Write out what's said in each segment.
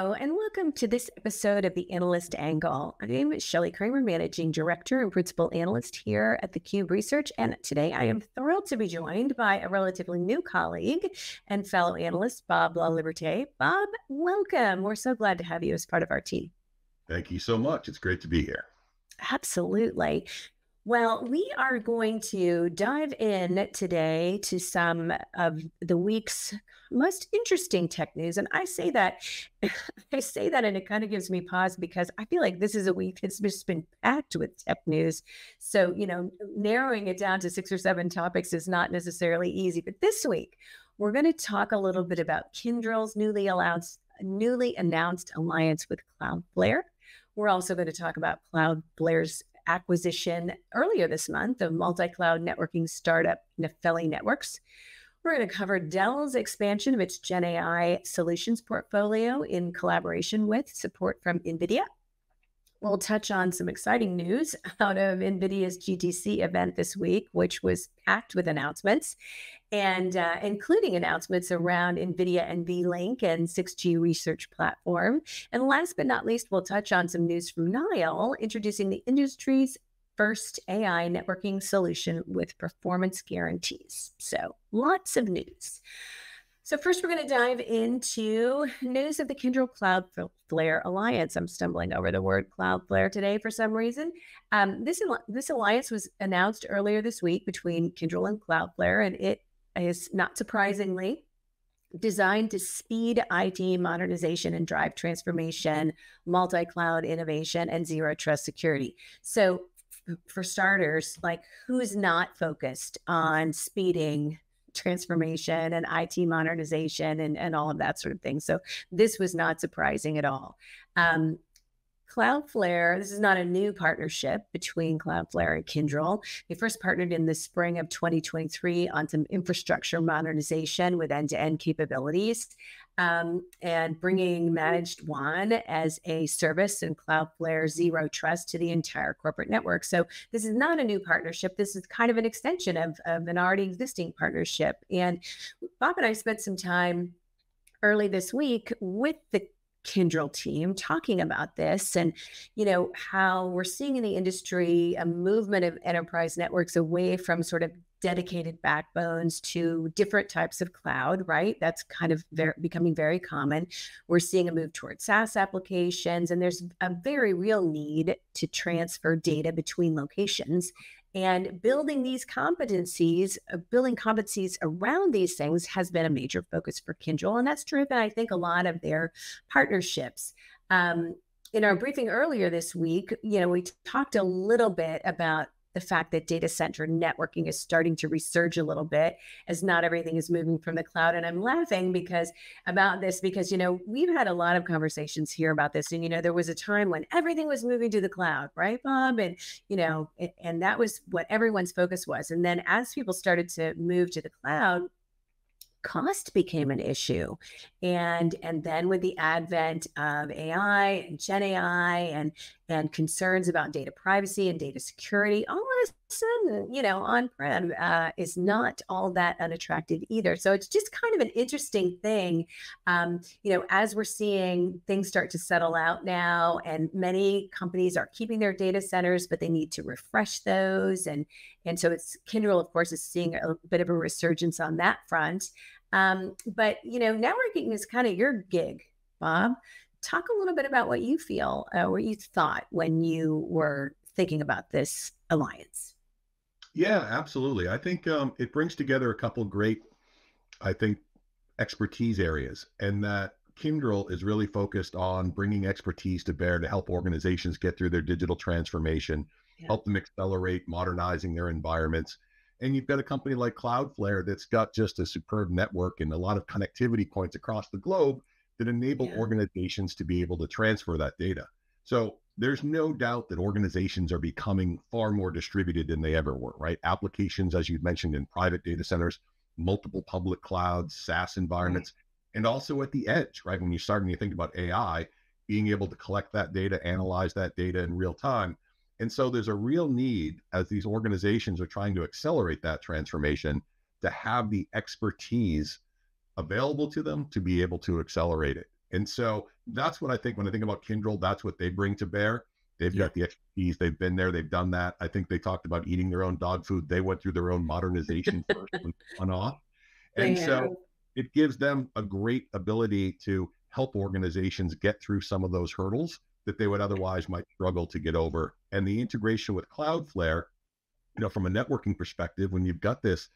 Hello, and welcome to this episode of The Analyst Angle. I'm Shelly Kramer, Managing Director and Principal Analyst here at theCUBE Research, and today I am thrilled to be joined by a relatively new colleague and fellow analyst, Bob LaLiberté. Bob, welcome. We're so glad to have you as part of our team. Thank you so much. It's great to be here. Absolutely. Well, we are going to dive in today to some of the week's most interesting tech news. And I say that and it kind of gives me pause because I feel like this is a week that's just been packed with tech news. So, you know, narrowing it down to 6 or 7 topics is not necessarily easy. But this week, we're going to talk a little bit about Kyndryl's newly announced alliance with Cloudflare. We're also going to talk about Cloudflare's acquisition earlier this month of multi-cloud networking startup Nefeli Networks. We're going to cover Dell's expansion of its Gen AI solutions portfolio in collaboration with support from Nvidia. We'll touch on some exciting news out of Nvidia's GTC event this week, which was packed with announcements, and including announcements around Nvidia NVLink and 6G research platform. And last but not least, we'll touch on some news from Nile, introducing the industry's first AI networking solution with performance guarantees. So lots of news. So first, we're going to dive into news of the Kyndryl Cloudflare alliance. I'm stumbling over the word Cloudflare today for some reason. This alliance was announced earlier this week between Kyndryl and Cloudflare, and it is not surprisingly designed to speed IT modernization and drive transformation, multi-cloud innovation, and zero trust security. So for starters, like, who's not focused on speeding transformation and IT modernization and all of that sort of thing? So this was not surprising at all. Cloudflare, this is not a new partnership between Cloudflare and Kyndryl. They first partnered in the spring of 2023 on some infrastructure modernization with end-to-end capabilities, and bringing Managed One as a service and Cloudflare Zero Trust to the entire corporate network. So this is not a new partnership. This is kind of an extension of an already existing partnership. And Bob and I spent some time early this week with the Kyndryl team talking about this and, you know, how we're seeing in the industry a movement of enterprise networks away from sort of dedicated backbones to different types of cloud, right? That's kind of becoming very common. We're seeing a move towards SaaS applications, and there's a very real need to transfer data between locations. And building competencies around these things has been a major focus for Kyndryl, and that's driven, I think, a lot of their partnerships. In our briefing earlier this week, you know, we talked a little bit about the fact that data center networking is starting to resurge a little bit as not everything is moving from the cloud. And I'm laughing because, you know, we've had a lot of conversations here about this. And, you know, there was a time when everything was moving to the cloud, right, Bob? And, you know, and that was what everyone's focus was. And then as people started to move to the cloud, cost became an issue. And then with the advent of AI and Gen AI and concerns about data privacy and data security, all of a sudden, you know, on-prem is not all that unattractive either. So it's just kind of an interesting thing, you know, as we're seeing things start to settle out now, and many companies are keeping their data centers, but they need to refresh those. And so it's Kyndryl, of course, is seeing a bit of a resurgence on that front. But, you know, networking is kind of your gig, Bob. Talk a little bit about what you feel, what you thought when you were thinking about this alliance. Yeah, absolutely. I think it brings together a couple great, I think, expertise areas, and that Kyndryl is really focused on bringing expertise to bear to help organizations get through their digital transformation, help them accelerate modernizing their environments. And you've got a company like Cloudflare that's got just a superb network and a lot of connectivity points across the globe that enable organizations to be able to transfer that data. So there's no doubt that organizations are becoming far more distributed than they ever were, right? Applications, as you've mentioned, in private data centers, multiple public clouds, SaaS environments, and also at the edge, right? When you're starting to think about AI, being able to collect that data, analyze that data in real time. And so there's a real need, as these organizations are trying to accelerate that transformation, to have the expertise available to them to be able to accelerate it. And so that's what I think, when I think about Kyndryl, that's what they bring to bear. They've got the expertise, they've been there, they've done that. I think they talked about eating their own dog food. They went through their own modernization first and off. And so it gives them a great ability to help organizations get through some of those hurdles that they would otherwise might struggle to get over. And the integration with Cloudflare, you know, from a networking perspective, when you've got this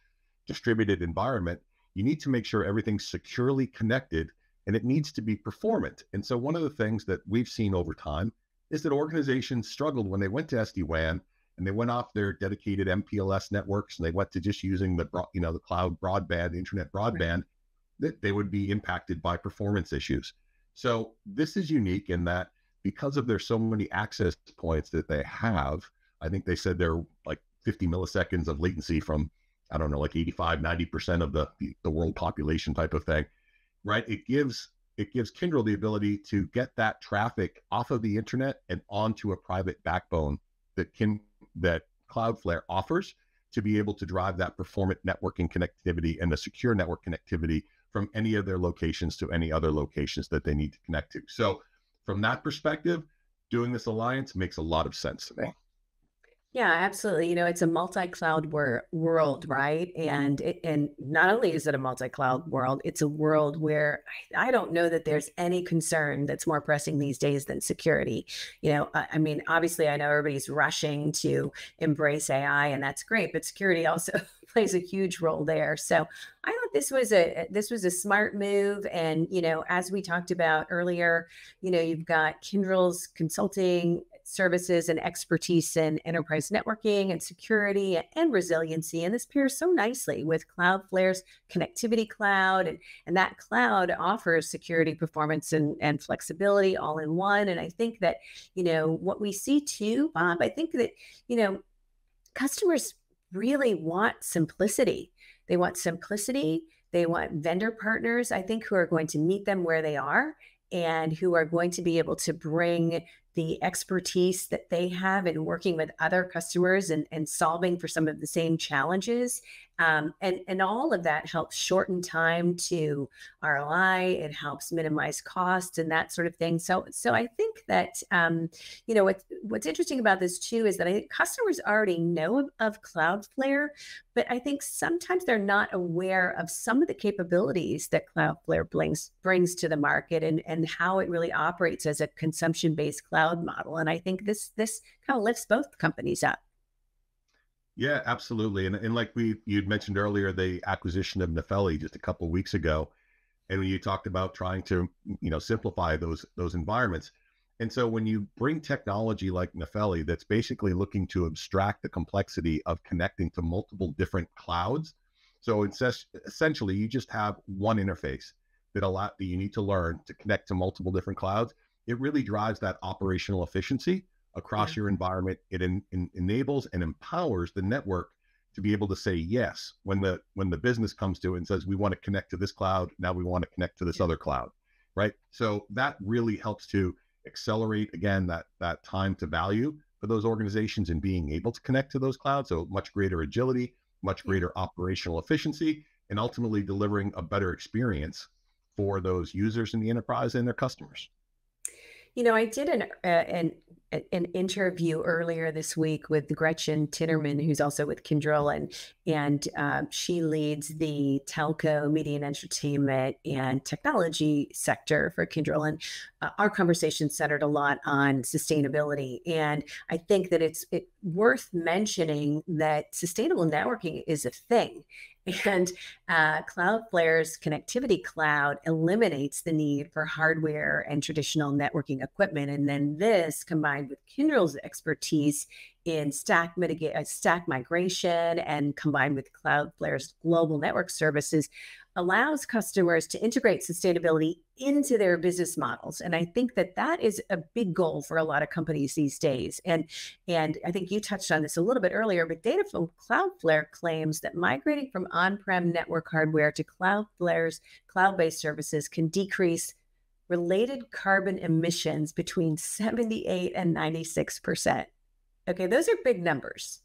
distributed environment, you need to make sure everything's securely connected and it needs to be performant. And so one of the things that we've seen over time is that organizations struggled when they went to SD-WAN and they went off their dedicated MPLS networks and they went to just using the, you know, the cloud broadband, the internet broadband, that they would be impacted by performance issues. So this is unique in that because of there's so many access points that they have, I think they said they're like 50 milliseconds of latency from, I don't know, like 85, 90% of the world population type of thing, right? It gives Kyndryl the ability to get that traffic off of the internet and onto a private backbone that Cloudflare offers to be able to drive that performant networking connectivity and the secure network connectivity from any of their locations to any other locations that they need to connect to. So from that perspective, doing this alliance makes a lot of sense to me. Yeah, absolutely. You know, it's a multi-cloud world, right? And not only is it a multi-cloud world, it's a world where I don't know that there's any concern that's more pressing these days than security. You know, I mean, obviously, I know everybody's rushing to embrace AI, and that's great, but security also plays a huge role there. So I thought this was a smart move. And, you know, as we talked about earlier, you know, you've got Kyndryl's consulting services and expertise in enterprise networking and security and resiliency. And this pairs so nicely with Cloudflare's connectivity cloud. And that cloud offers security, performance, and flexibility all in one. And I think that, you know, what we see too, Bob, I think that, you know, customers really want simplicity. They want simplicity. They want vendor partners, I think, who are going to meet them where they are and who are going to be able to bring the expertise that they have in working with other customers and solving for some of the same challenges. And all of that helps shorten time to ROI. It helps minimize costs and that sort of thing. So I think that, you know, what's interesting about this too is that I think customers already know of Cloudflare, but I think sometimes they're not aware of some of the capabilities that Cloudflare brings to the market and how it really operates as a consumption-based cloud model. And I think this kind of lifts both companies up. Yeah, absolutely. And like you'd mentioned earlier, the acquisition of Nefeli just a couple of weeks ago, and when you talked about trying to, you know, simplify those environments. And so when you bring technology like Nefeli, that's basically looking to abstract the complexity of connecting to multiple different clouds. So it's essentially, you just have one interface that you need to learn to connect to multiple different clouds. It really drives that operational efficiency across your environment. It enables and empowers the network to be able to say yes when the business comes to it and says, we want to connect to this cloud. Now we want to connect to this other cloud, right? So that really helps to accelerate, again, that time to value for those organizations and being able to connect to those clouds. So much greater agility, much greater operational efficiency, and ultimately delivering a better experience for those users in the enterprise and their customers. You know, I did an interview earlier this week with Gretchen Tinnerman, who's also with Kyndryl, and she leads the telco, media and entertainment, and technology sector for Kyndryl. And our conversation centered a lot on sustainability. And I think that it's worth mentioning that sustainable networking is a thing. And Cloudflare's connectivity cloud eliminates the need for hardware and traditional networking equipment. And then this, combined with Kyndryl's expertise in stack migration, and combined with Cloudflare's global network services, allows customers to integrate sustainability into their business models. And I think that is a big goal for a lot of companies these days. And I think you touched on this a little bit earlier, but data from Cloudflare claims that migrating from on-prem network hardware to Cloudflare's cloud-based services can decrease related carbon emissions between 78 and 96%. Okay, those are big numbers.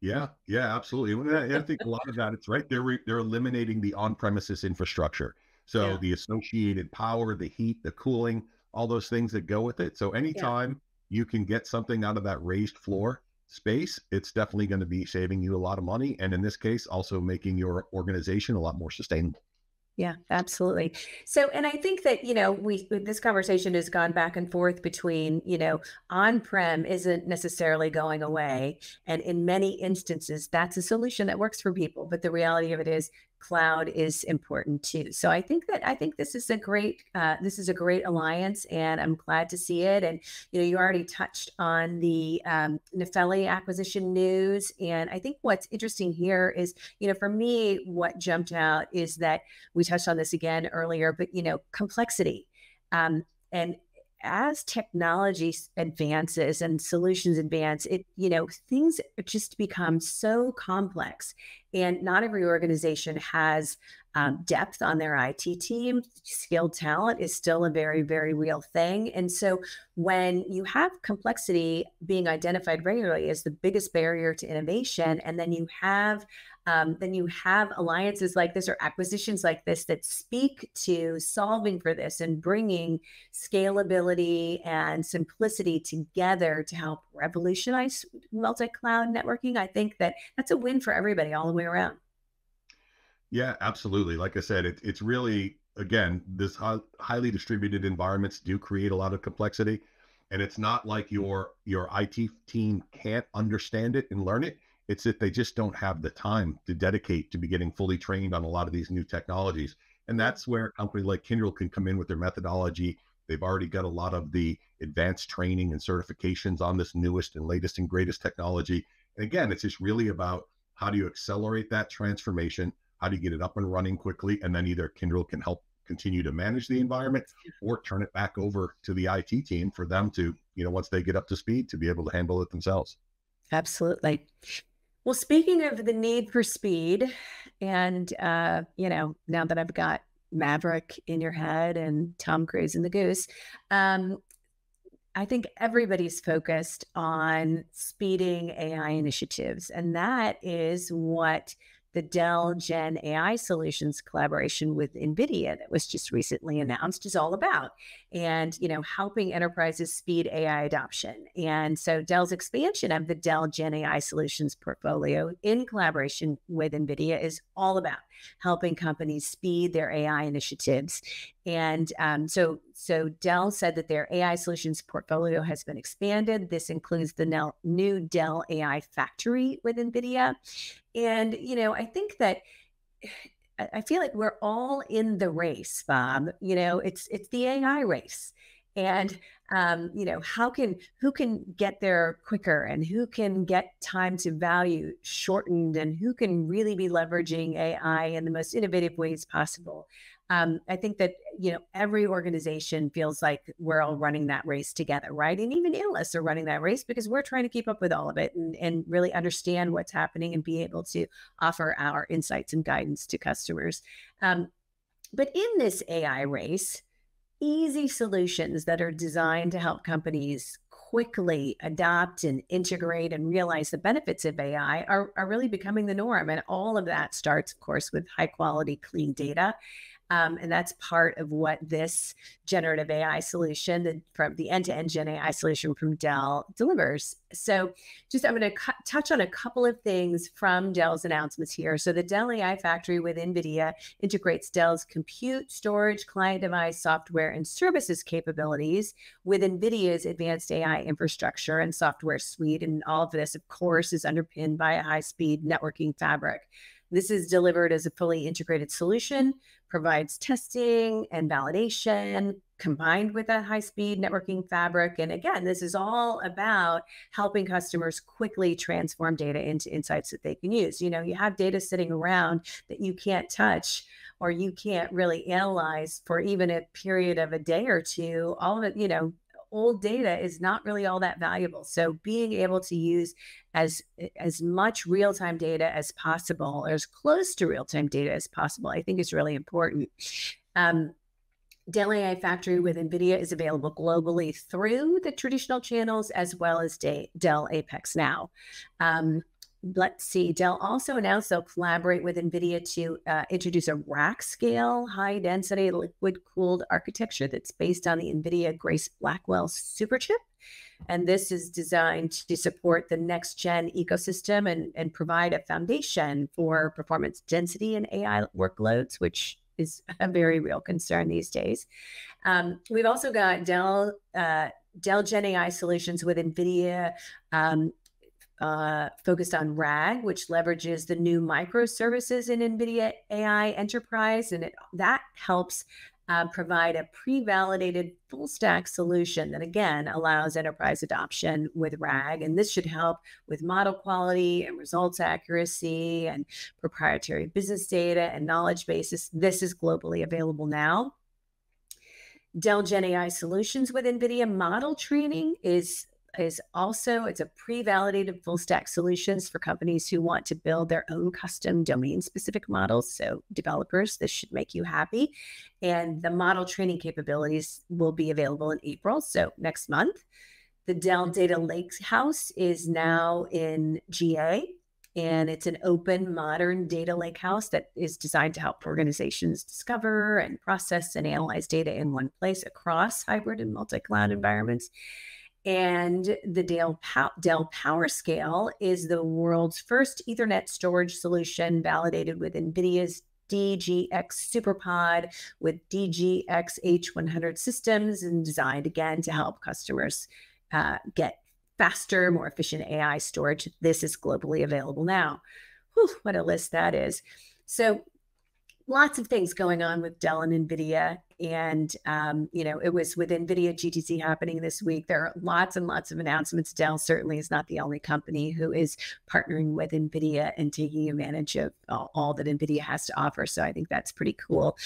Yeah, absolutely. And I think a lot of that, it's right. They're eliminating the on-premises infrastructure. So the associated power, the heat, the cooling, all those things that go with it. So anytime you can get something out of that raised floor space, it's definitely going to be saving you a lot of money. And in this case, also making your organization a lot more sustainable. Yeah, absolutely. So, and I think that, you know, this conversation has gone back and forth between, you know, on-prem isn't necessarily going away. And in many instances, that's a solution that works for people. But the reality of it is cloud is important too. So I think that, this is a great alliance, and I'm glad to see it. And, you know, you already touched on the Nefeli acquisition news. And I think what's interesting here is, you know, for me, what jumped out is that we touched on this again earlier, but, you know, complexity. And as technology advances and solutions advance, it, you know, things just become so complex, and not every organization has depth on their IT team. Skilled talent is still a very, very real thing. And so when you have complexity being identified regularly as the biggest barrier to innovation, and then you have alliances like this or acquisitions like this that speak to solving for this and bringing scalability and simplicity together to help revolutionize multi-cloud networking, I think that that's a win for everybody all the way around. Yeah, absolutely. Like I said, it's really, again, this highly distributed environments do create a lot of complexity, and it's not like your IT team can't understand it and learn it. It's that they just don't have the time to dedicate to be getting fully trained on a lot of these new technologies. And that's where a company like Kyndryl can come in with their methodology. They've already got a lot of the advanced training and certifications on this newest and latest and greatest technology. And again, it's just really about how do you accelerate that transformation? How do you get it up and running quickly? And then either Kyndryl can help continue to manage the environment or turn it back over to the IT team for them to, you know, once they get up to speed, to be able to handle it themselves. Absolutely. Well, speaking of the need for speed, and, you know, now that I've got Maverick in your head and Tom Cruise in the Goose, I think everybody's focused on speeding AI initiatives. And that is what the Dell Gen AI Solutions collaboration with Nvidia that was just recently announced is all about, and, you know, helping enterprises speed AI adoption. And so Dell's expansion of the Dell Gen AI Solutions portfolio in collaboration with Nvidia is all about helping companies speed their AI initiatives. And so Dell said that their AI solutions portfolio has been expanded. This includes the new Dell AI factory with Nvidia. And, you know, I think that I feel like we're all in the race, Bob. You know, it's the AI race. And, you know, who can get there quicker, and who can get time to value shortened, and who can really be leveraging AI in the most innovative ways possible. I think that, you know, every organization feels like we're all running that race together, right? And even analysts are running that race because we're trying to keep up with all of it and really understand what's happening and be able to offer our insights and guidance to customers. But in this AI race, easy solutions that are designed to help companies quickly adopt and integrate and realize the benefits of AI are really becoming the norm. And all of that starts, of course, with high quality, clean data. And that's part of what this generative AI solution, from the end-to-end Gen AI solution from Dell, delivers. So just I'm going to touch on a couple of things from Dell's announcements here. So the Dell AI factory with NVIDIA integrates Dell's compute, storage, client device, software, and services capabilities with NVIDIA's advanced AI infrastructure and software suite. And all of this, of course, is underpinned by a high-speed networking fabric. This is delivered as a fully integrated solution, provides testing and validation combined with a high-speed networking fabric. And again, this is all about helping customers quickly transform data into insights that they can use. You know, you have data sitting around that you can't touch or you can't really analyze for even a period of a day or two. All of it, you know, old data is not really all that valuable. So being able to use as much real-time data as possible, or as close to real-time data as possible, I think is really important. Dell AI Factory with NVIDIA is available globally through the traditional channels as well as Dell Apex Now. Let's see, Dell also announced they'll collaborate with NVIDIA to introduce a rack scale, high density, liquid cooled architecture that's based on the NVIDIA Grace Blackwell Superchip. And this is designed to support the next gen ecosystem and provide a foundation for performance density and AI workloads, which is a very real concern these days. We've also got Dell Gen AI solutions with NVIDIA focused on RAG, which leverages the new microservices in NVIDIA AI Enterprise. And that helps provide a pre-validated full stack solution that again allows enterprise adoption with RAG. And this should help with model quality and results accuracy and proprietary business data and knowledge bases. This is globally available now. Dell Gen AI solutions with NVIDIA model training is also, it's a pre-validated full stack solutions for companies who want to build their own custom domain specific models. So developers, this should make you happy. And the model training capabilities will be available in April, so next month. The Dell Data Lakehouse is now in GA, and it's an open modern data lakehouse that is designed to help organizations discover and process and analyze data in one place across hybrid and multi-cloud environments. And the Dell PowerScale is the world's first Ethernet storage solution validated with NVIDIA's DGX SuperPod with DGX-H100 systems, and designed again to help customers get faster, more efficient AI storage. This is globally available now. Whew, what a list that is. So lots of things going on with Dell and NVIDIA. And, you know, it was with NVIDIA GTC happening this week. There are lots and lots of announcements. Dell certainly is not the only company who is partnering with NVIDIA and taking advantage of all that NVIDIA has to offer. So I think that's pretty cool.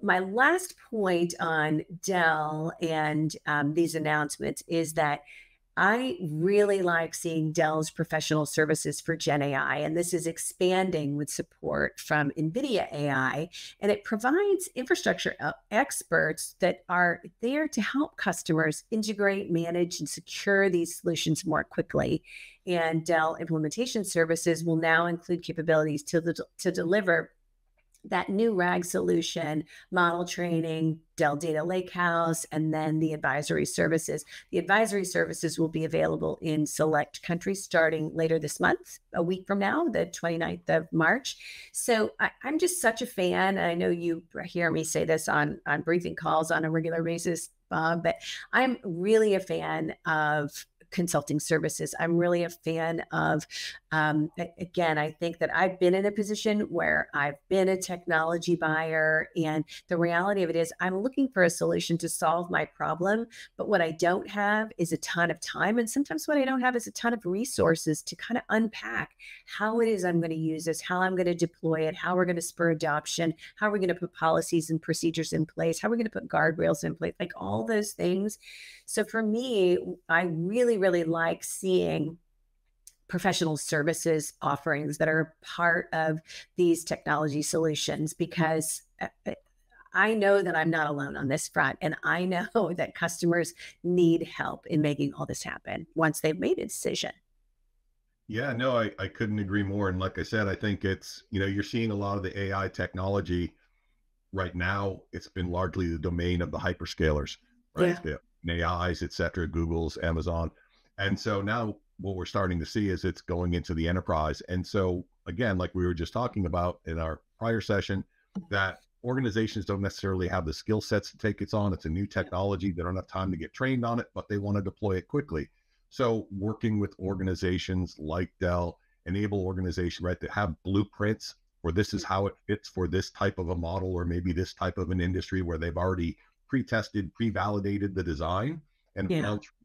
My last point on Dell and these announcements is that I really like seeing Dell's professional services for Gen AI, and this is expanding with support from NVIDIA AI, and it provides infrastructure experts that are there to help customers integrate, manage, and secure these solutions more quickly. And Dell implementation services will now include capabilities to deliver that new RAG solution, model training, Dell Data Lakehouse, and then the advisory services. The advisory services will be available in select countries starting later this month, a week from now, the 29th of March. So I'm just such a fan. I know you hear me say this on briefing calls on a regular basis, Bob, but I'm really a fan of consulting services. I'm really a fan of, again, I think that I've been in a position where I've been a technology buyer, and the reality of it is I'm looking for a solution to solve my problem, but what I don't have is a ton of time. And sometimes what I don't have is a ton of resources to kind of unpack how it is I'm going to use this, how I'm going to deploy it, how we're going to spur adoption, how we're going to put policies and procedures in place, how we're going to put guardrails in place, like all those things. So for me, I really like seeing professional services offerings that are part of these technology solutions, because I know that I'm not alone on this front, and I know that customers need help in making all this happen once they've made a decision. Yeah, no, I couldn't agree more. And like I said, I think it's, you know, you're seeing a lot of the AI technology right now. It's been largely the domain of the hyperscalers, right? Yeah. AIs, et cetera, Google's, Amazon. And so now what we're starting to see is it's going into the enterprise. And so again, like we were just talking about in our prior session, that organizations don't necessarily have the skill sets to take it on. It's a new technology. They don't have time to get trained on it, but they want to deploy it quickly. So working with organizations like Dell, enable organizations, right, that have blueprints for this is how it fits for this type of a model, or maybe this type of an industry where they've already pre-tested, pre-validated the design and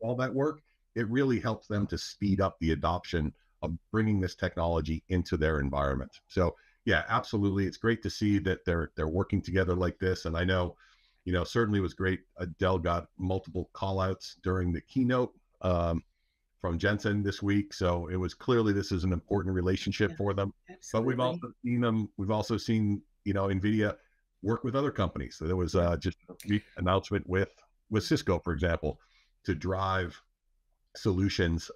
all that work, it really helps them to speed up the adoption of bringing this technology into their environment. So yeah, absolutely. It's great to see that they're working together like this. And I know, you know, certainly it was great. Dell got multiple call outs during the keynote from Jensen this week. So it was clearly, this is an important relationship for them, absolutely. But we've also seen, you know, NVIDIA work with other companies. So there was just an announcement with Cisco, for example, to drive solutions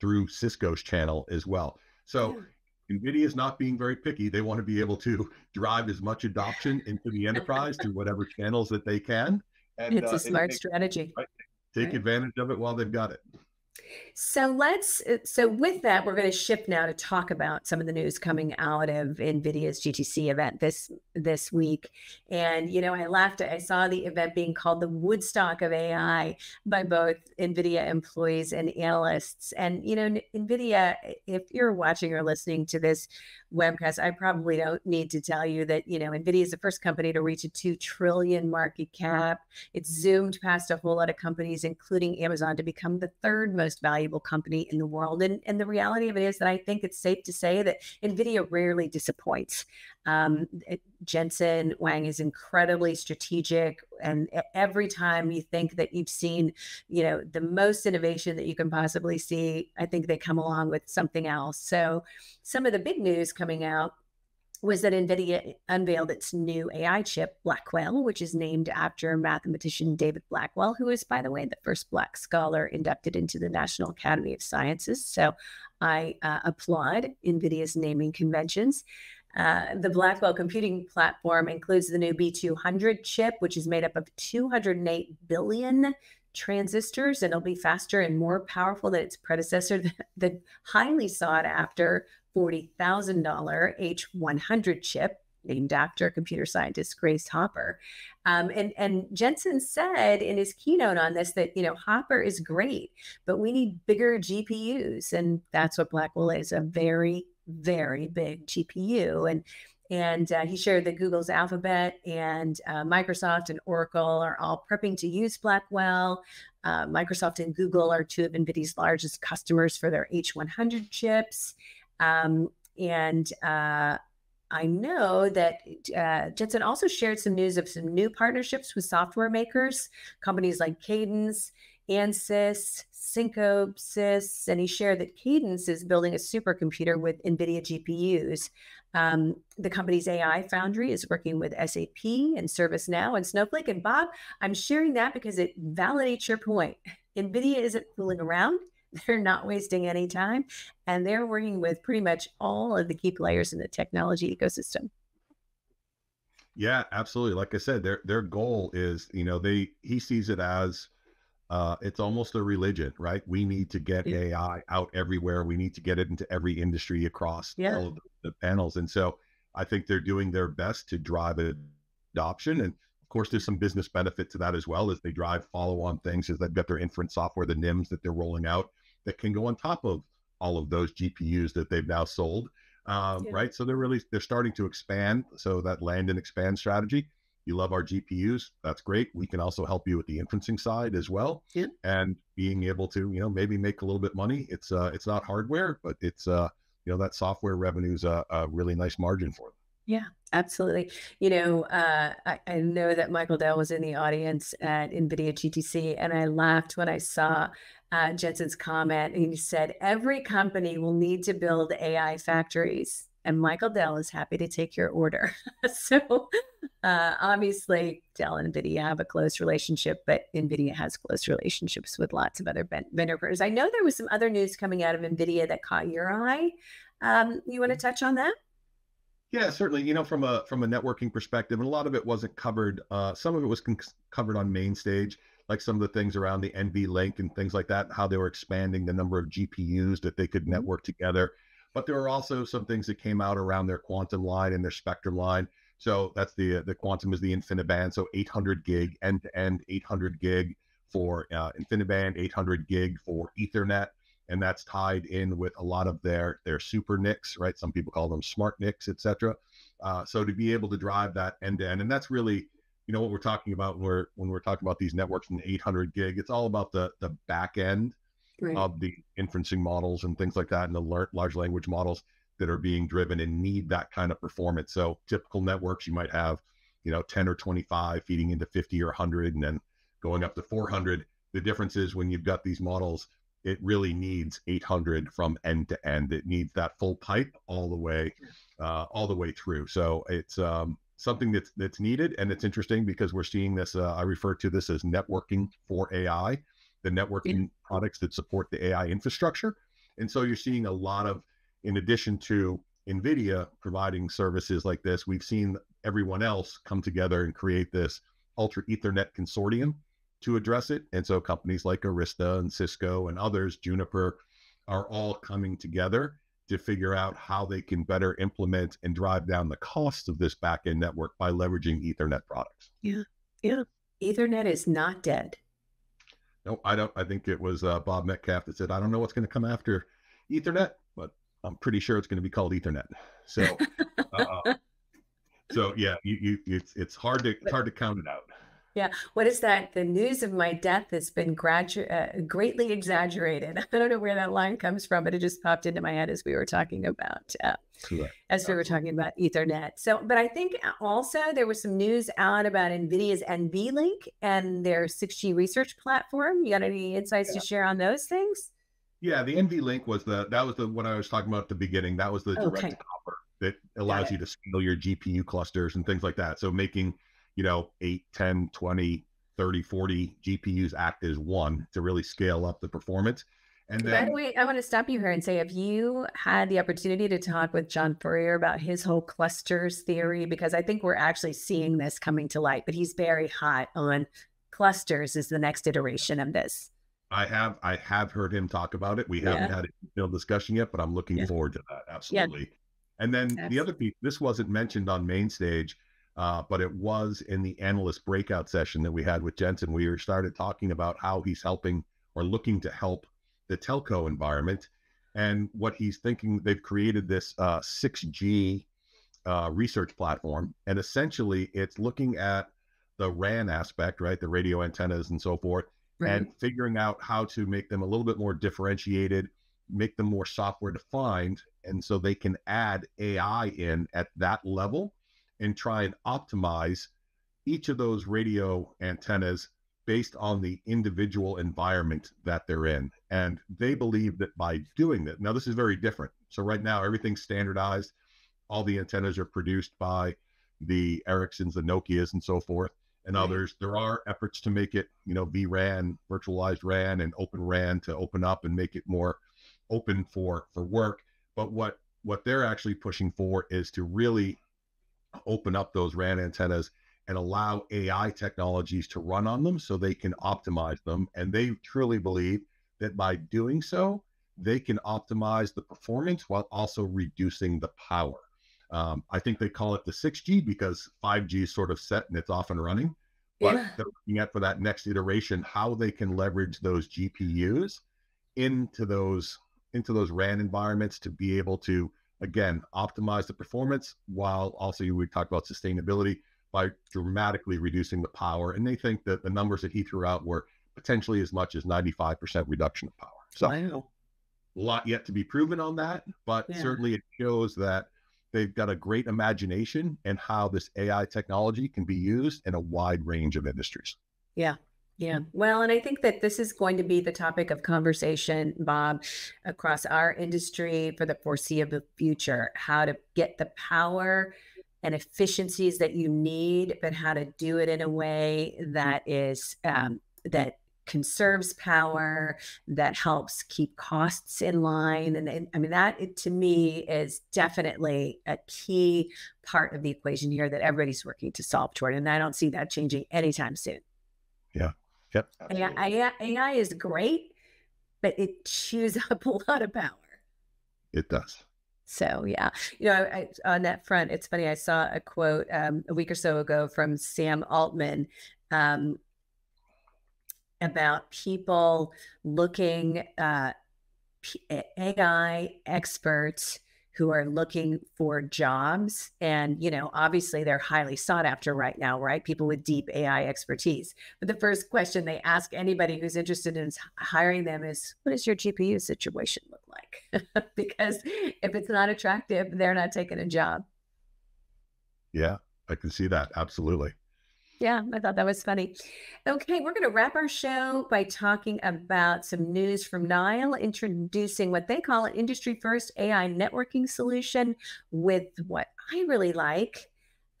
through Cisco's channel as well. So NVIDIA is not being very picky. They want to be able to drive as much adoption into the enterprise through whatever channels that they can. And it's a smart strategy. Take advantage of it while they've got it. So let's, so with that, we're going to shift now to talk about some of the news coming out of NVIDIA's GTC event this week. And, you know, I laughed, I saw the event being called the Woodstock of AI by both NVIDIA employees and analysts. And, you know, NVIDIA, if you're watching or listening to this webcast, I probably don't need to tell you that, you know, NVIDIA is the first company to reach a $2 trillion market cap. It's zoomed past a whole lot of companies, including Amazon, to become the third most valuable company in the world. And the reality of it is that I think it's safe to say that NVIDIA rarely disappoints. Jensen Huang is incredibly strategic. And every time you think that you've seen, you know, the most innovation that you can possibly see, I think they come along with something else. So some of the big news coming out was that NVIDIA unveiled its new AI chip, Blackwell, which is named after mathematician David Blackwell, who is, by the way, the first Black scholar inducted into the National Academy of Sciences. So I applaud NVIDIA's naming conventions. The Blackwell computing platform includes the new B200 chip, which is made up of 208 billion transistors, and it'll be faster and more powerful than its predecessor, the highly sought after $40,000 H100 chip, named after computer scientist Grace Hopper. And Jensen said in his keynote on this that, you know, Hopper is great, but we need bigger GPUs. And that's what Blackwell is, a very, very big GPU. And he shared that Google's Alphabet and Microsoft and Oracle are all prepping to use Blackwell. Microsoft and Google are two of NVIDIA's largest customers for their H100 chips. I know that Jensen also shared some news of some new partnerships with software makers, companies like Cadence, Ansys, Synopsys, and he shared that Cadence is building a supercomputer with NVIDIA GPUs. The company's AI foundry is working with SAP and ServiceNow and Snowflake. And Bob, I'm sharing that because it validates your point. NVIDIA isn't fooling around. They're not wasting any time, and they're working with pretty much all of the key players in the technology ecosystem. Yeah, absolutely. Like I said, their goal is, you know, he sees it as it's almost a religion, right? We need to get AI out everywhere. We need to get it into every industry across all of the panels. And so I think they're doing their best to drive adoption. And of course, there's some business benefit to that as well, as they drive follow-on things, as they've got their inference software, the NIMs that they're rolling out that can go on top of all of those GPUs that they've now sold, right? So they're starting to expand. So that land and expand strategy. You love our GPUs, that's great. We can also help you with the inferencing side as well, and being able to, you know, maybe make a little bit of money. It's not hardware, but it's you know, that software revenue is a really nice margin for them. Yeah, absolutely. You know, I know that Michael Dell was in the audience at NVIDIA GTC, and I laughed when I saw Jensen's comment, and he said, every company will need to build AI factories, and Michael Dell is happy to take your order. So obviously Dell and NVIDIA have a close relationship, but NVIDIA has close relationships with lots of other vendor partners. I know there was some other news coming out of NVIDIA that caught your eye. You want to touch on that? Yeah, certainly. You know, from a networking perspective, and a lot of it wasn't covered. Some of it was covered on main stage, like some of the things around the NVLink and things like that, how they were expanding the number of GPUs that they could network together. But there were also some things that came out around their quantum line and their spectrum line. So that's the quantum is the InfiniBand. So 800 gig end-to-end, 800 gig for InfiniBand, 800 gig for Ethernet. And that's tied in with a lot of their super NICs, right? Some people call them smart NICs, et cetera. So to be able to drive that end to end, and that's really, you know, what we're talking about when we're talking about these networks in the 800 gig, it's all about the back end of the inferencing models and things like that, and the large language models that are being driven and need that kind of performance. So typical networks, you might have, you know, 10 or 25 feeding into 50 or 100, and then going up to 400. The difference is when you've got these models, it really needs 800 from end to end. It needs that full pipe all the way through. So it's something that's needed, and it's interesting because we're seeing this. I refer to this as networking for AI, the networking products that support the AI infrastructure. And so you're seeing a lot of in addition to NVIDIA providing services like this, we've seen everyone else come together and create this Ultra Ethernet Consortium to address it. And so companies like Arista and Cisco and others, Juniper, are all coming together to figure out how they can better implement and drive down the cost of this backend network by leveraging Ethernet products. Yeah, yeah. Ethernet is not dead. No, I don't. I think it was Bob Metcalf that said, I don't know what's going to come after Ethernet, but I'm pretty sure it's going to be called Ethernet. So, so yeah, it's hard to count it out. Yeah. What is that? The news of my death has been greatly exaggerated. I don't know where that line comes from, but it just popped into my head as we were talking about, we were talking about Ethernet. So, but I think also there was some news out about NVIDIA's NVLink and their 6G research platform. You got any insights to share on those things? Yeah. The NVLink was that was the one I was talking about at the beginning. That was the direct copper that allows you to scale your GPU clusters and things like that. So making, 8, 10, 20, 30, 40 GPUs act as one to really scale up the performance. And then, by the way, I want to stop you here and say, if you had the opportunity to talk with John Furrier about his whole clusters theory, because I think we're actually seeing this coming to light, but he's very hot on clusters as the next iteration of this. I have heard him talk about it. We haven't had a detailed discussion yet, but I'm looking forward to that. Absolutely. Yeah. And then the other piece, this wasn't mentioned on main stage, but it was in the analyst breakout session that we had with Jensen. We started talking about how he's helping or looking to help the telco environment and what he's thinking. They've created this 6G research platform, and essentially it's looking at the RAN aspect, right? The radio antennas and so forth, and figuring out how to make them a little bit more differentiated, make them more software defined. And so they can add AI in at that level and try and optimize each of those radio antennas based on the individual environment that they're in. And they believe that by doing that, now this is very different. So right now everything's standardized. All the antennas are produced by the Ericssons, the Nokias and so forth and others. There are efforts to make it, vRAN, virtualized RAN and open RAN to open up and make it more open for work. But what they're actually pushing for is to really open up those RAN antennas and allow AI technologies to run on them so they can optimize them. And they truly believe that by doing so, they can optimize the performance while also reducing the power. I think they call it the 6G because 5G is sort of set and it's off and running, but they're looking at for that next iteration, how they can leverage those GPUs into those RAN environments to be able to, again, optimize the performance while also we talked about sustainability by dramatically reducing the power. And they think that the numbers that he threw out were potentially as much as 95% reduction of power. So a lot yet to be proven on that, but certainly it shows that they've got a great imagination and how this AI technology can be used in a wide range of industries. Yeah. Yeah. Well, and I think that this is going to be the topic of conversation, Bob, across our industry for the foreseeable future, how to get the power and efficiencies that you need, but how to do it in a way that is, that conserves power, that helps keep costs in line. And I mean, that to me is definitely a key part of the equation here that everybody's working to solve toward. And I don't see that changing anytime soon. Yeah. Yep. AI is great, but it chews up a lot of power. It does. So, yeah. I, on that front, it's funny. I saw a quote a week or so ago from Sam Altman about people looking, AI experts who are looking for jobs. And, obviously they're highly sought after right now, right? People with deep AI expertise. But the first question they ask anybody who's interested in hiring them is, what does your GPU situation look like? Because if it's not attractive, they're not taking a job. Yeah, I can see that. Absolutely. Yeah, I thought that was funny. Okay, we're going to wrap our show by talking about some news from Nile, introducing what they call an industry-first AI networking solution with what I really like,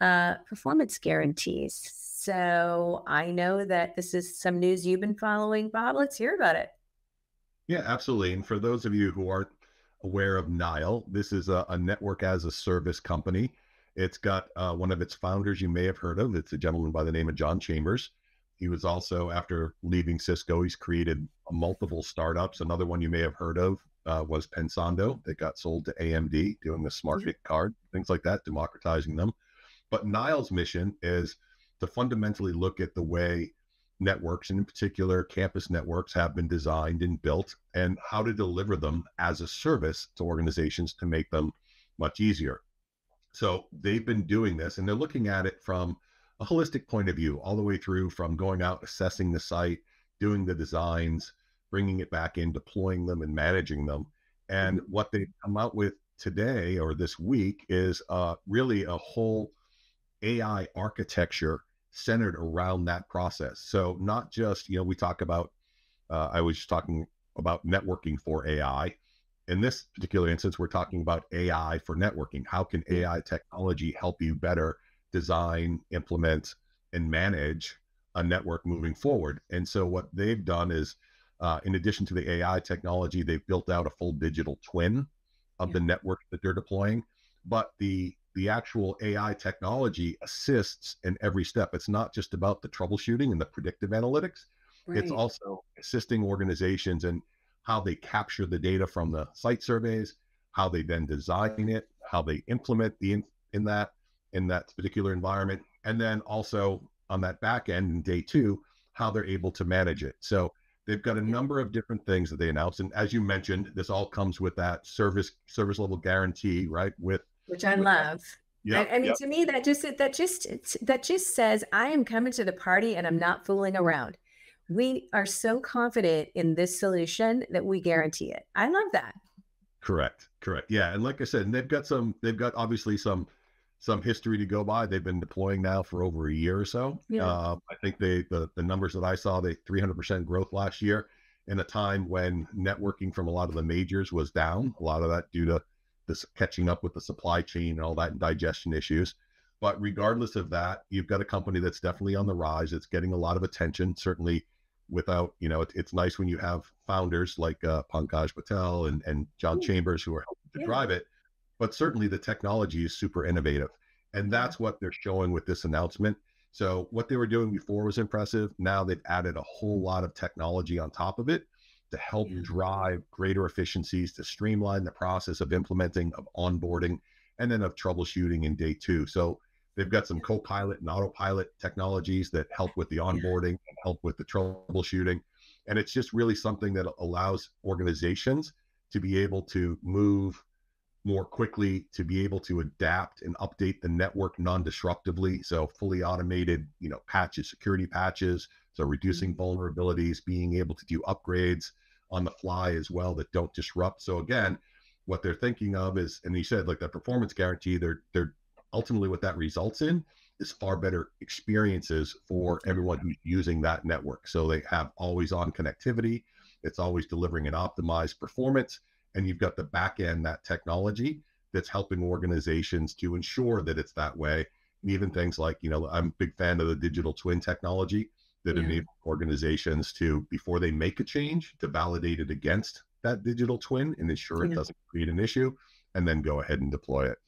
performance guarantees. So I know that this is some news you've been following, Bob. Let's hear about it. Yeah, absolutely. And for those of you who aren't aware of Nile. This is a network as a service company. It's got one of its founders you may have heard of. It's a gentleman by the name of John Chambers. He was also, after leaving Cisco, he's created multiple startups. Another one you may have heard of was Pensando. They got sold to AMD, doing the smart card, things like that, democratizing them. But Nile's mission is to fundamentally look at the way networks, and in particular campus networks, have been designed and built, and how to deliver them as a service to organizations to make them much easier. So they've been doing this, and they're looking at it from a holistic point of view, all the way through from going out, assessing the site, doing the designs, bringing it back in, deploying them, and managing them. And what they've come out with today or this week is really a whole AI architecture centered around that process. So not just, you know, we talk about, I was just talking about networking for AI. In this particular instance, we're talking about AI for networking. How can AI technology help you better design, implement, and manage a network moving forward? And so what they've done is, in addition to the AI technology, they've built out a full digital twin of the network that they're deploying, but the actual AI technology assists in every step. It's not just about the troubleshooting and the predictive analytics. Right. It's also assisting organizations in how they capture the data from the site surveys, how they then design it, how they implement the in that particular environment. And then also on that back end in day two, how they're able to manage it. So they've got a number of different things that they announced. And as you mentioned, this all comes with that service level guarantee, right? Which I love. Yeah, I mean, to me, that just says, I am coming to the party and I'm not fooling around. We are so confident in this solution that we guarantee it. I love that. Correct. Yeah. And like I said, they've got obviously some history to go by. They've been deploying now for over a year or so. Yeah. I think the numbers that I saw, they 300% growth last year in a time when networking from a lot of the majors was down, a lot of that due to this catching up with the supply chain and all that and digestion issues. But regardless of that, you've got a company that's definitely on the rise. It's getting a lot of attention, certainly without, you know, it's nice when you have founders like Pankaj Patel and John Chambers who are helping to drive it, but certainly the technology is super innovative. And that's what they're showing with this announcement. So what they were doing before was impressive. Now they've added a whole lot of technology on top of it to help drive greater efficiencies, to streamline the process of implementing, of onboarding, and then of troubleshooting in day two. So they've got some co-pilot and autopilot technologies that help with the onboarding and help with the troubleshooting. And it's just really something that allows organizations to be able to move more quickly, to be able to adapt and update the network non-disruptively. So fully automated, you know, patches, security patches. So reducing vulnerabilities, being able to do upgrades on the fly as well that don't disrupt. So again, what they're thinking of is, and you said like the performance guarantee, they're ultimately what that results in is far better experiences for everyone who's using that network. So they have always on connectivity. It's always delivering an optimized performance. And you've got the back end, that technology that's helping organizations to ensure that it's that way. And even things like, you know, I'm a big fan of the digital twin technology that enable organizations to, before they make a change, to validate it against that digital twin and ensure it doesn't create an issue, and then go ahead and deploy it.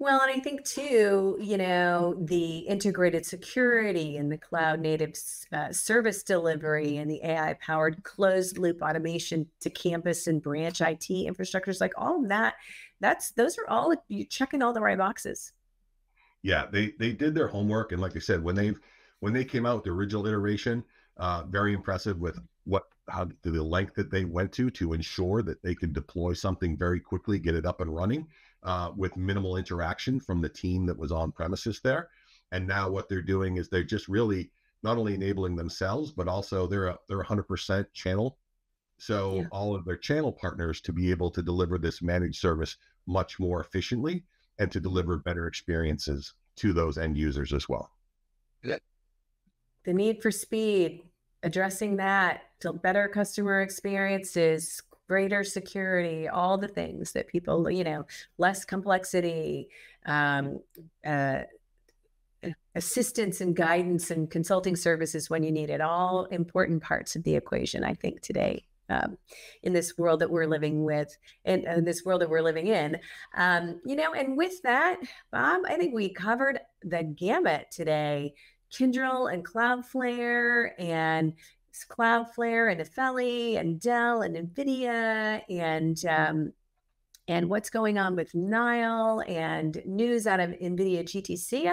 Well, and I think too, you know, the integrated security and the cloud native service delivery and the AI powered closed loop automation to campus and branch IT infrastructures, like all of that, those are all, you're checking all the right boxes. Yeah, they did their homework. And like I said, when they came out with the original iteration, very impressive with the length that they went to ensure that they could deploy something very quickly, get it up and running with minimal interaction from the team that was on premises there. And now what they're doing is they're just really not only enabling themselves, but also they're 100% channel. So all of their channel partners to be able to deliver this managed service much more efficiently and to deliver better experiences to those end users as well. Yeah. The need for speed, addressing that, to better customer experiences, greater security, all the things that people, you know, less complexity, assistance and guidance and consulting services when you need it, all important parts of the equation, I think, today in this world that we're living with, and this world that we're living in. You know, and with that, Bob, I think we covered the gamut today. Kyndryl and Cloudflare and Nefeli and Dell and Nvidia and what's going on with Nile and news out of Nvidia GTC.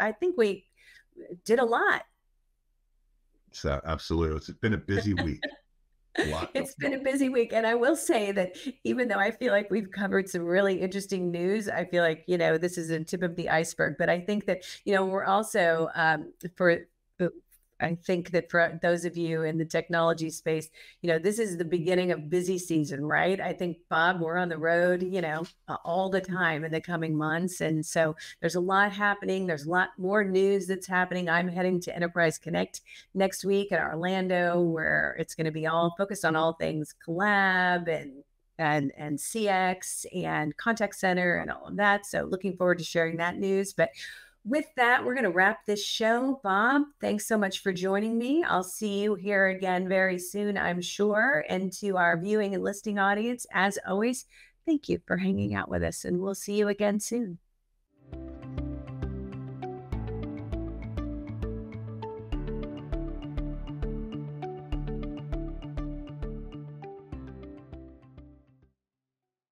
I think we did a lot. So absolutely, it's been a busy week. It's been a busy week. And I will say that even though I feel like we've covered some really interesting news, I feel like, you know, this is a tip of the iceberg, but I think that, you know, we're also I think that for those of you in the technology space, you know, this is the beginning of busy season, right? I think, Bob, we're on the road, you know, all the time in the coming months. And so there's a lot happening. There's a lot more news that's happening. I'm heading to Enterprise Connect next week in Orlando, where it's going to be all focused on all things collab and CX and contact center and all of that. So looking forward to sharing that news. But with that, we're going to wrap this show. Bob, thanks so much for joining me. I'll see you here again very soon, I'm sure. And to our viewing and listening audience, as always, thank you for hanging out with us, and we'll see you again soon.